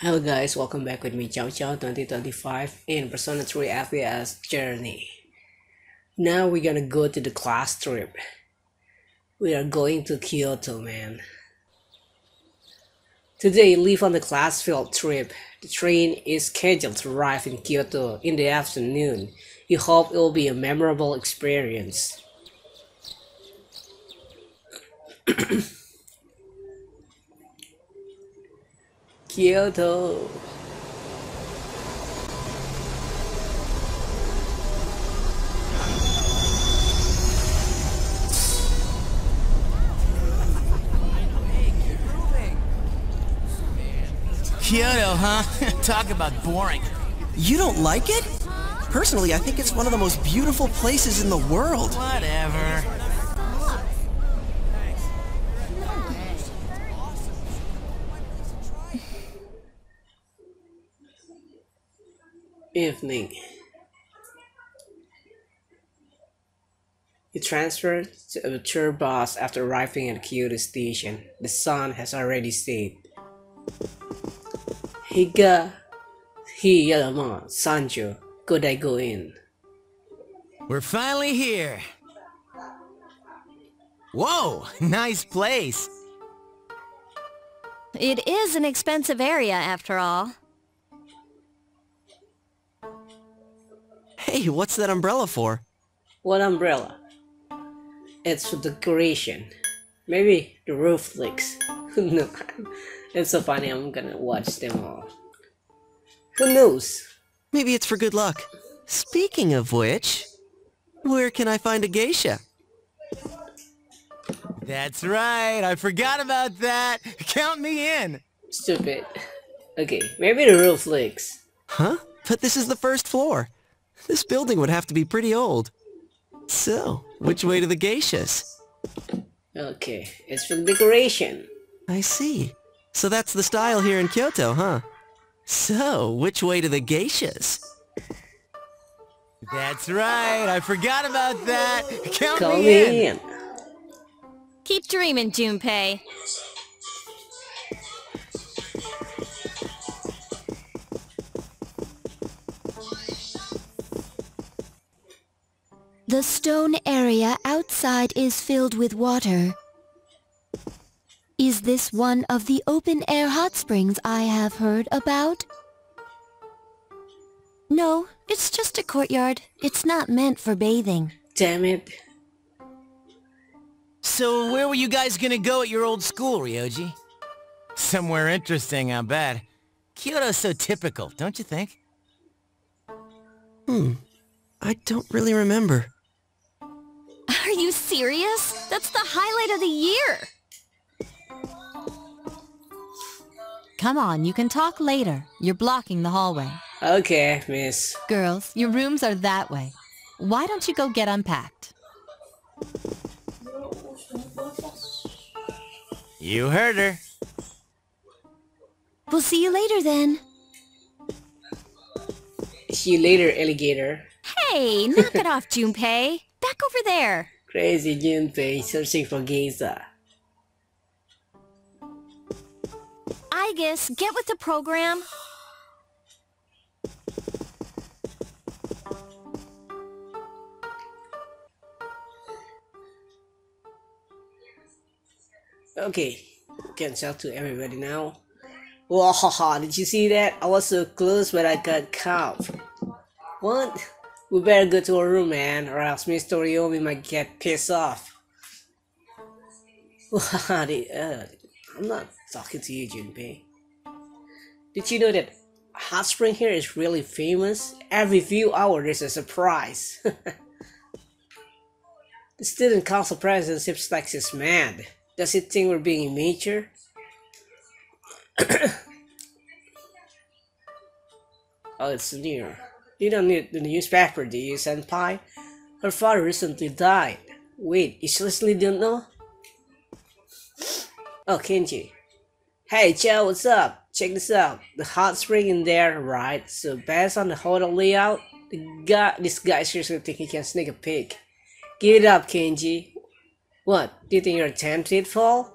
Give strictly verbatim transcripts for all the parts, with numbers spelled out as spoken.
Hello guys, welcome back with me CaoCao twenty twenty-five in Persona three F E S journey. Now we're gonna go to the class trip. We are going to Kyoto, man. Today leave on the class field trip. The train is scheduled to arrive in Kyoto in the afternoon. You hope it will be a memorable experience. Kyoto. Kyoto, huh? Talk about boring. You don't like it? Personally, I think it's one of the most beautiful places in the world. Whatever. Evening. You transfer to a tour bus after arriving at Kyoto station. The sun has already set. Higashiyama Sanjo, could I go in? We're finally here. Whoa, nice place. It is an expensive area after all. Hey, what's that umbrella for? What umbrella? It's for decoration. Maybe the roof leaks. Who knows? It's so funny, I'm gonna watch them all. Who knows? Maybe it's for good luck. Speaking of which, where can I find a geisha? That's right, I forgot about that. Count me in. Stupid. Okay, maybe the roof leaks. Huh? But this is the first floor. This building would have to be pretty old. So, which way to the geishas? Okay, it's for decoration. I see. So that's the style here in Kyoto, huh? So, which way to the geishas? That's right, I forgot about that! Count Call me in. in! Keep dreaming, Junpei. The stone area outside is filled with water. Is this one of the open-air hot springs I have heard about? No, it's just a courtyard. It's not meant for bathing. Damn it. So where were you guys gonna go at your old school, Ryoji? Somewhere interesting, I bet. Kyoto's so typical, don't you think? Hmm. I don't really remember. Are you serious? That's the highlight of the year! Come on, you can talk later. You're blocking the hallway. Okay, miss. Girls, your rooms are that way. Why don't you go get unpacked? You heard her. We'll see you later then. See you later, alligator. Hey, knock it off, Junpei. Back over there. Crazy Junpei searching for geisha. I guess get with the program. Okay, can shout to everybody now. Whoa, haha! Did you see that? I was so close, but I got caught. What? We better go to our room, man, or else Mister Yomi might get pissed off. What? uh, I'm not talking to you, Junpei. Did you know that hot spring here is really famous? Every few hours there's a surprise. The student council president seems like he's mad. Does he think we're being immature? Oh, it's near. You don't need the newspaper, do you, Senpai? Her father recently died. Wait, you seriously don't know? Oh, Kenji. Hey, Joe, what's up? Check this out. The hot spring in there, right? So based on the hotel layout, the guy, this guy seriously think he can sneak a peek. Give it up, Kenji. What? Do you think you're tempted, Paul?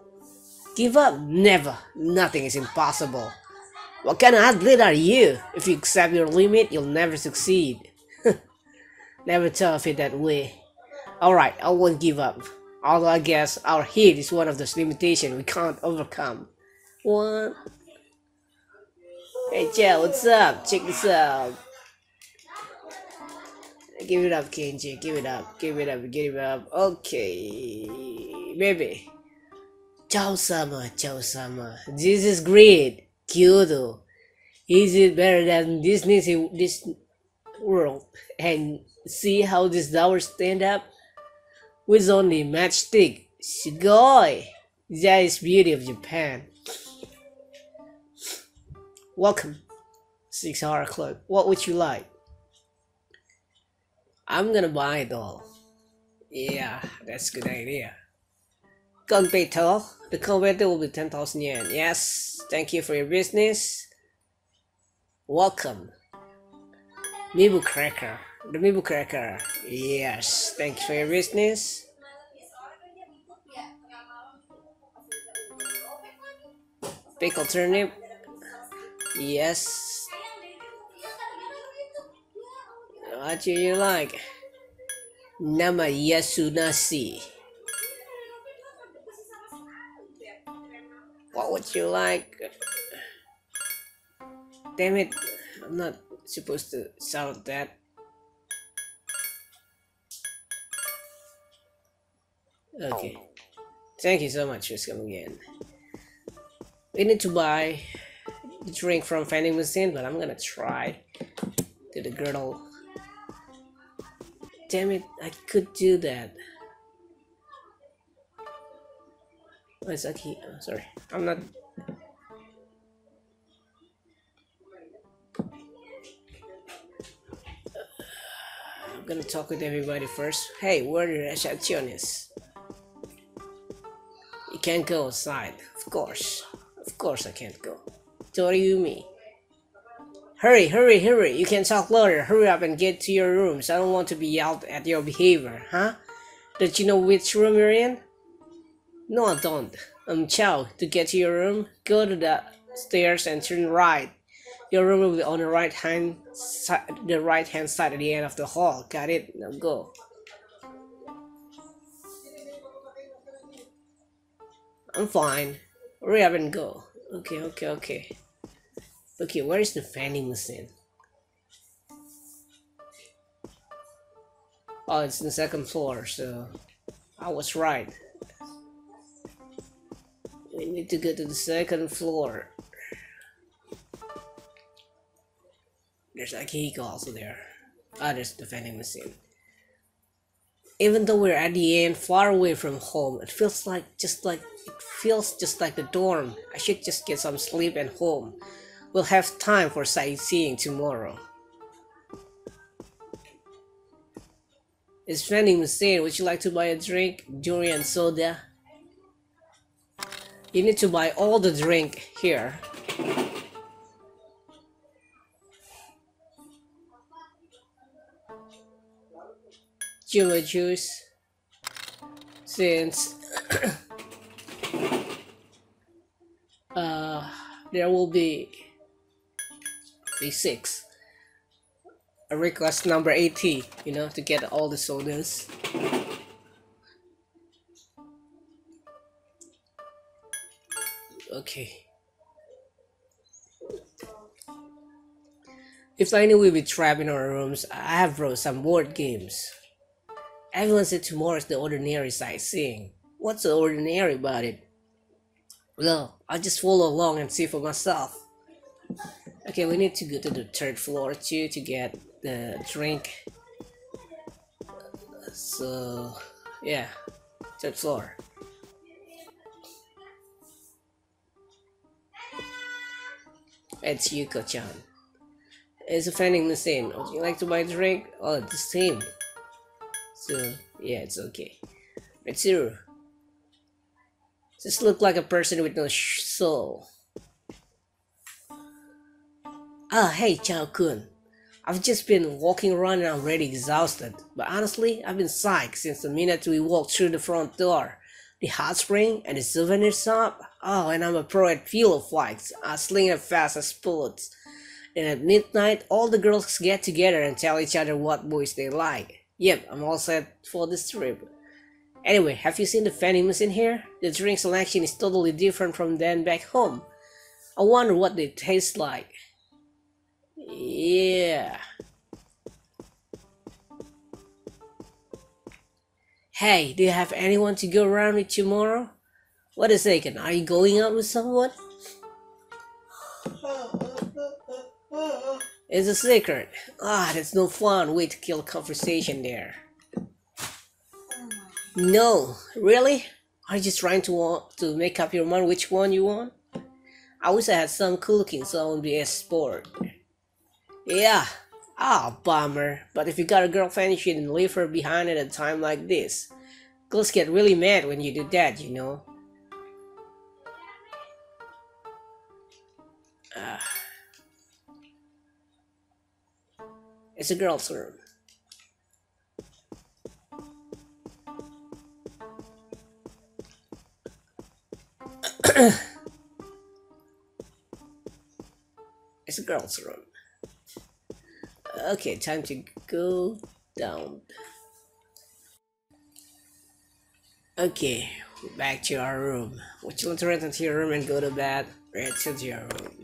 Give up? Never. Nothing is impossible. What kind of athlete are you? If you accept your limit, you'll never succeed. Never thought of it that way. Alright, I won't give up. Although I guess our heat is one of those limitations we can't overcome. What? Hey Joe, what's up? Check this out. Give it up, Kenji. Give it up. Give it up. Give it up. Okay. Baby. Chao-sama. Chao-sama. This is great. Kyoto. Is it better than Disney's this world? And see how these towers stand up? With only matchstick. Shigoi. That is beauty of Japan. Welcome. six hour club. What would you like? I'm gonna buy it all. Yeah, that's a good idea. Gunpei Tall, the converter will be ten thousand yen. Yes, thank you for your business. Welcome. Mibu Cracker, the Mibu Cracker. Yes, thank you for your business. Pickle Turnip. Yes. What do you like? Nama Yatsuhashi. What would you like? Damn it, I'm not supposed to shout that. Okay. Thank you so much for coming in. We need to buy the drink from vending machine, but I'm gonna try to the girdle. Damn it, I could do that. Oh, it's Aki. Oh, sorry, I'm not. I'm gonna talk with everybody first. Hey, where the reception is? You can't go outside. Of course. Of course, I can't go. Toriumi. Hurry, hurry, hurry, you can talk louder, hurry up and get to your rooms, I don't want to be yelled at your behavior, huh? Don't you know which room you're in? No, I don't. Um, Chao, to get to your room, go to the stairs and turn right. Your room will be on the right hand side, the right hand side at the end of the hall, got it? Now go. I'm fine. Hurry up and go. Okay, okay, okay. Okay, where is the vending machine? Oh, it's the second floor, so I was right. We need to go to the second floor. There's Akihiko also there. Ah, there's the vending machine. Even though we're at the end, far away from home, it feels like just like it feels just like the dorm. I should just get some sleep at home. We'll have time for sightseeing tomorrow. It's vending machine. Would you like to buy a drink? Durian soda? You need to buy all the drink here. Jumbo juice. Since uh, there will be six. A request number eighty, you know, to get all the sodas. Okay. If I knew we'd be trapped in our rooms, I have brought some board games. Everyone said tomorrow is the ordinary sightseeing. What's so ordinary about it? Well, I'll just follow along and see for myself. Okay, we need to go to the third floor too to get the drink. So, yeah, third floor. It's Yuko-chan. It's a vending machine. Would you like to buy a drink? Oh, it's the same. So, yeah, it's okay. Mitsuru. Just look like a person with no soul. Ah, hey Chao-kun, I've just been walking around and I'm already exhausted, but honestly, I've been psyched since the minute we walked through the front door. the hot spring, and the souvenir shop. Oh, and I'm a pro at pillow fights, I sling as fast as bullets. Then at midnight, all the girls get together and tell each other what boys they like. Yep, I'm all set for this trip. Anyway, have you seen the vending machine here? The drink selection is totally different from then back home. I wonder what they taste like. Yeah. Hey, do you have anyone to go around with tomorrow? Wait a second, are you going out with someone? It's a secret. Ah, that's no fun. Way to kill conversation there. No, really? Are you just trying to want to make up your mind which one you want? I wish I had some cooking so I won't be as bored. Yeah, ah, oh, bummer. But if you got a girlfriend, you shouldn't leave her behind at a time like this. Girls get really mad when you do that, you know. Uh, it's a girl's room. It's a girl's room. Okay, time to go down. Okay, back to our room. Would you want to return to your room and go to bed? Return to your room.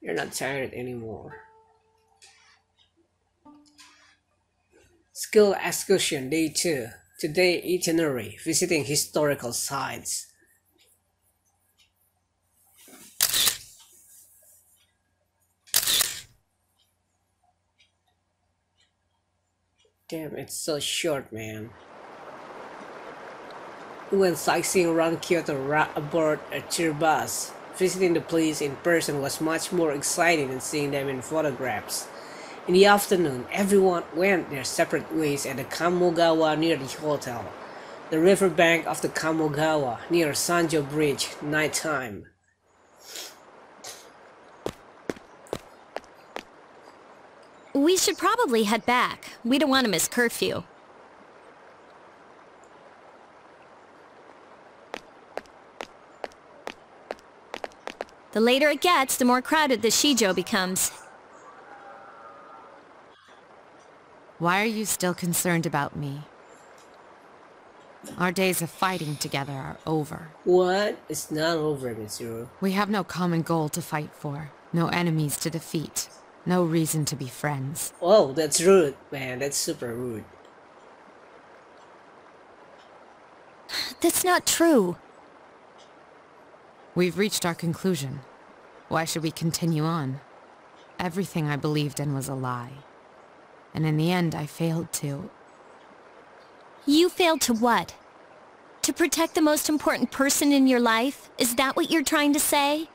You're not tired anymore. School excursion day two. Today itinerary, visiting historical sites. Damn, it's so short, man. We went sightseeing around Kyoto aboard a tour bus. Visiting the place in person was much more exciting than seeing them in photographs. In the afternoon, everyone went their separate ways at the Kamogawa near the hotel. The riverbank of the Kamogawa near Sanjo Bridge, nighttime. We should probably head back. We don't want to miss curfew. The later it gets, the more crowded the Shijo becomes. Why are you still concerned about me? Our days of fighting together are over. What? It's not over, Mitsuru. We have no common goal to fight for. No enemies to defeat. No reason to be friends. Oh, that's rude, man. That's super rude. That's not true. We've reached our conclusion. Why should we continue on? Everything I believed in was a lie. And in the end, I failed to... You failed to what? To protect the most important person in your life? Is that what you're trying to say?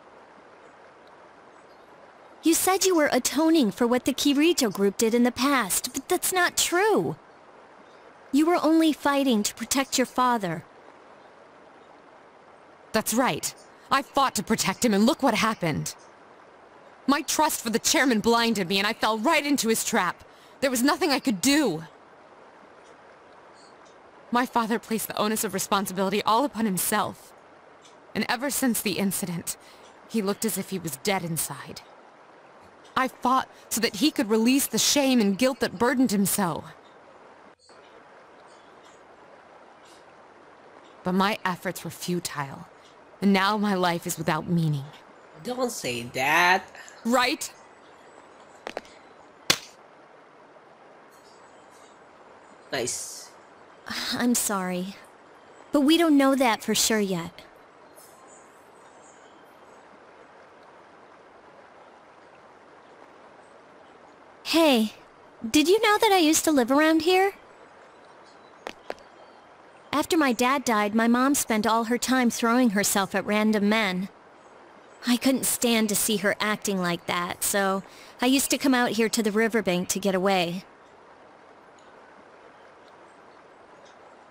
You said you were atoning for what the Kirijo group did in the past, but that's not true. You were only fighting to protect your father. That's right. I fought to protect him, and look what happened. My trust for the chairman blinded me, and I fell right into his trap. There was nothing I could do. My father placed the onus of responsibility all upon himself. And ever since the incident, he looked as if he was dead inside. I fought so that he could release the shame and guilt that burdened him so. But my efforts were futile. And now my life is without meaning. Don't say that. Right? Nice. I'm sorry. But we don't know that for sure yet. Hey, did you know that I used to live around here? After my dad died, my mom spent all her time throwing herself at random men. I couldn't stand to see her acting like that, so I used to come out here to the riverbank to get away.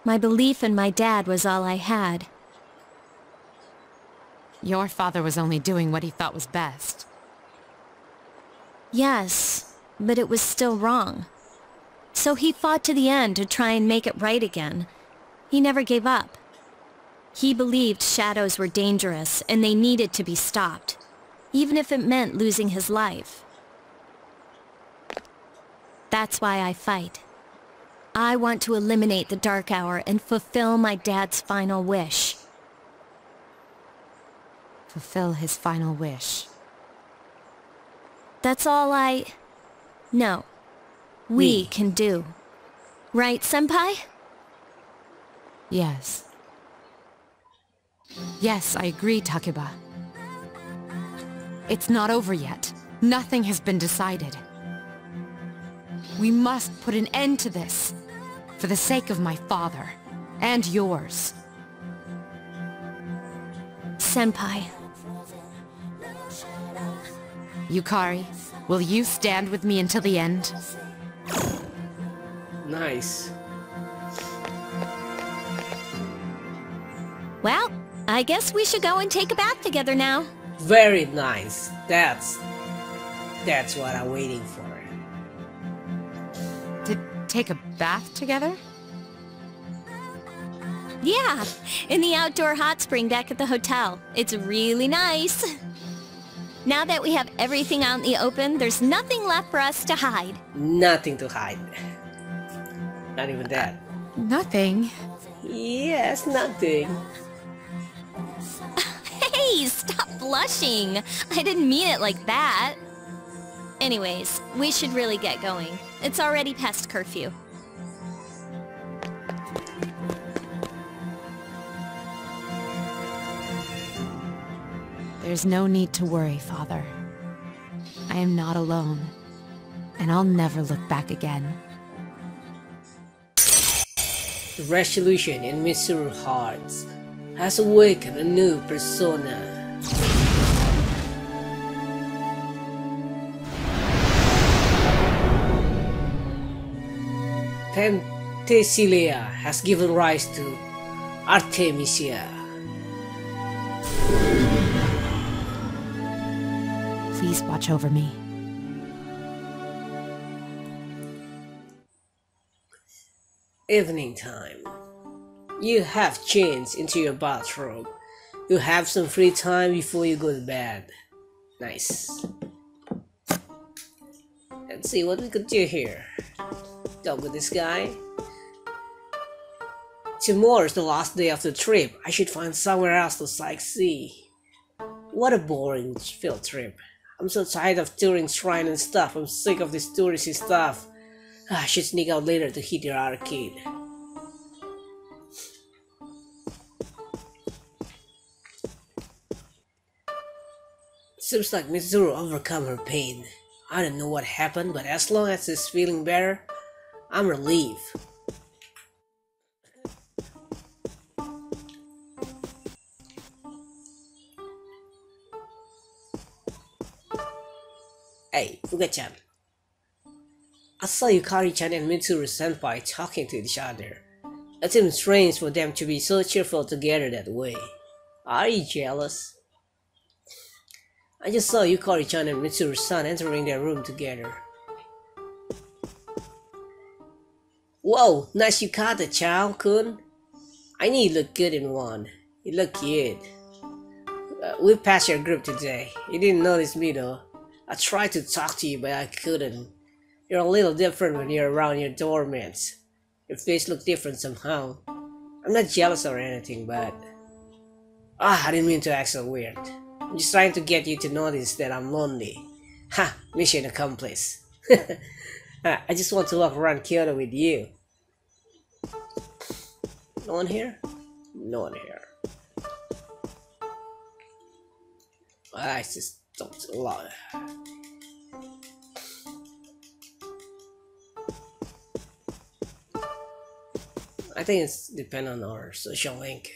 My belief in my dad was all I had. Your father was only doing what he thought was best. Yes, but it was still wrong. So he fought to the end to try and make it right again. He never gave up. He believed shadows were dangerous and they needed to be stopped, even if it meant losing his life. That's why I fight. I want to eliminate the Dark Hour and fulfill my dad's final wish. Fulfill his final wish. That's all I... No. We, we can do. Right, Senpai? Yes. Yes, I agree, Takeba. It's not over yet. Nothing has been decided. We must put an end to this. For the sake of my father. And yours. Senpai. Yukari, will you stand with me until the end? Nice. Well, I guess we should go and take a bath together now. Very nice. That's... That's what I'm waiting for. To take a bath together? Yeah, in the outdoor hot spring back at the hotel. It's really nice. Now that we have everything out in the open, there's nothing left for us to hide. Nothing to hide. Not even that. Uh, nothing? Yes, nothing. Hey, stop blushing! I didn't mean it like that. Anyways, we should really get going. It's already past curfew. There's no need to worry, Father. I am not alone, and I'll never look back again. The resolution in Mitsuru's hearts has awakened a new persona. Penthesilea has given rise to Artemisia. Please watch over me. Evening time. You have changed into your bathrobe. You have some free time before you go to bed. Nice. Let's see what we could do here. Talk with this guy. Tomorrow's the last day of the trip. I should find somewhere else to sightsee. What a boring field trip. I'm so tired of touring shrine and stuff. I'm sick of this touristy stuff. I should sneak out later to hit your arcade. Seems like Mitsuru overcome her pain. I don't know what happened, but as long as she's feeling better, I'm relieved. Hey, Fuga-chan. I saw Yukari-chan and Mitsuru-senpai talking to each other. It seems strange for them to be so cheerful together that way. Are you jealous? I just saw Yukari-chan and Mitsuru-san entering their room together. Whoa, nice yukata, Chow-kun. I knew you look good in one. You look cute. Uh, we passed your group today. You didn't notice me though. I tried to talk to you, but I couldn't. You're a little different when you're around your doormates. Your face looks different somehow. I'm not jealous or anything, but... Ah, I didn't mean to act so weird. I'm just trying to get you to notice that I'm lonely. Ha! Mission accomplished. I just want to walk around Kyoto with you. No one here? No one here. Ah, it's just... a lot. I think it's dependent on our social link.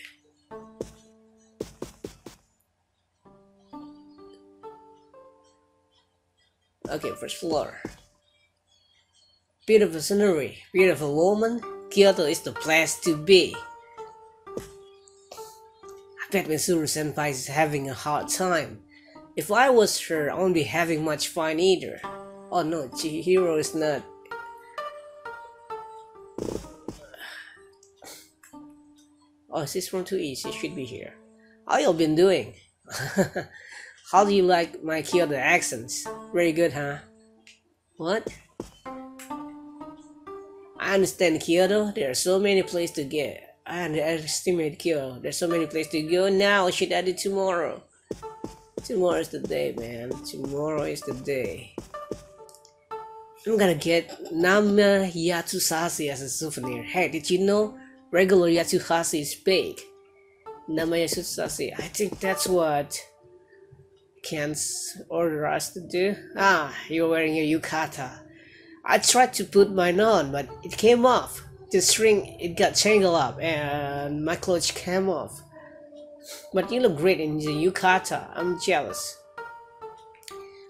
Okay, first floor. Beautiful scenery, beautiful woman. Kyoto is the place to be. that Mitsuru-senpai is having a hard time. If I was her, I wouldn't be having much fun either. Oh no, Chihiro is not. Oh, this one too easy, should be here. How you been doing? How do you like my Kyoto accents? Very good, huh? What? I understand Kyoto, there are so many places to get. I underestimate Kyoto, there's so many places to go now, what should I do tomorrow? Tomorrow is the day, man. Tomorrow is the day. I'm gonna get Nama Yatsuhashi as a souvenir. Hey, did you know? Regular Yatsuhashi is big. Nama Yatsuhashi, I think that's what Ken's order us to do. Ah, you're wearing your yukata. I tried to put mine on, but it came off. The string, it got tangled up and my clothes came off. But you look great in the yukata, I'm jealous.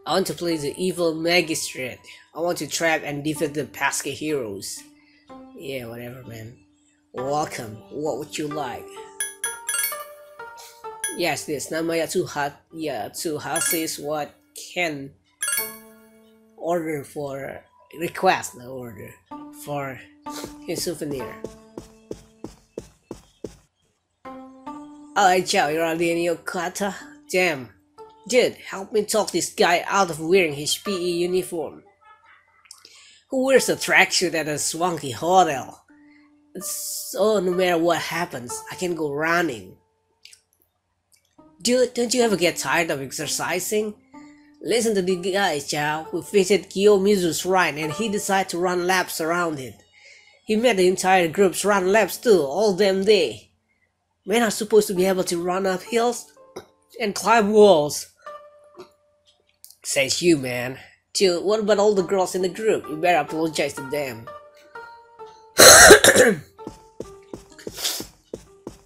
I want to play the evil magistrate. I want to trap and defeat the Pasca heroes. Yeah, whatever, man. Welcome, what would you like? Yes, this Nama Yatsuhashi is what Ken order for, request the order for his souvenir. Oh, hey, Chow, you're already in your kata? Damn. Dude, help me talk this guy out of wearing his P E uniform. Who wears a tracksuit at a swanky hotel? So no matter what happens, I can go running. Dude, don't you ever get tired of exercising? Listen to the guy, Chow. We visited Kiyomizu's shrine and he decided to run laps around it. He made the entire group's run laps too, all damn day. Men are supposed to be able to run up hills and climb walls. Says you, man. Dude, what about all the girls in the group? You better apologize to them.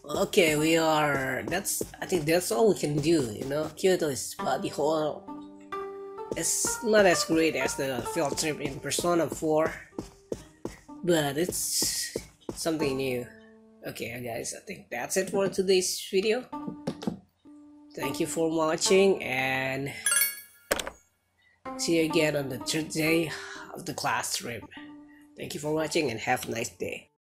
Okay, we are... That's... I think that's all we can do, you know? Kyoto is about the whole... It's not as great as the field trip in Persona four. But it's... something new. Okay guys, I think that's it for today's video. Thank you for watching and see you again on the third day of the class trip. Thank you for watching and have a nice day.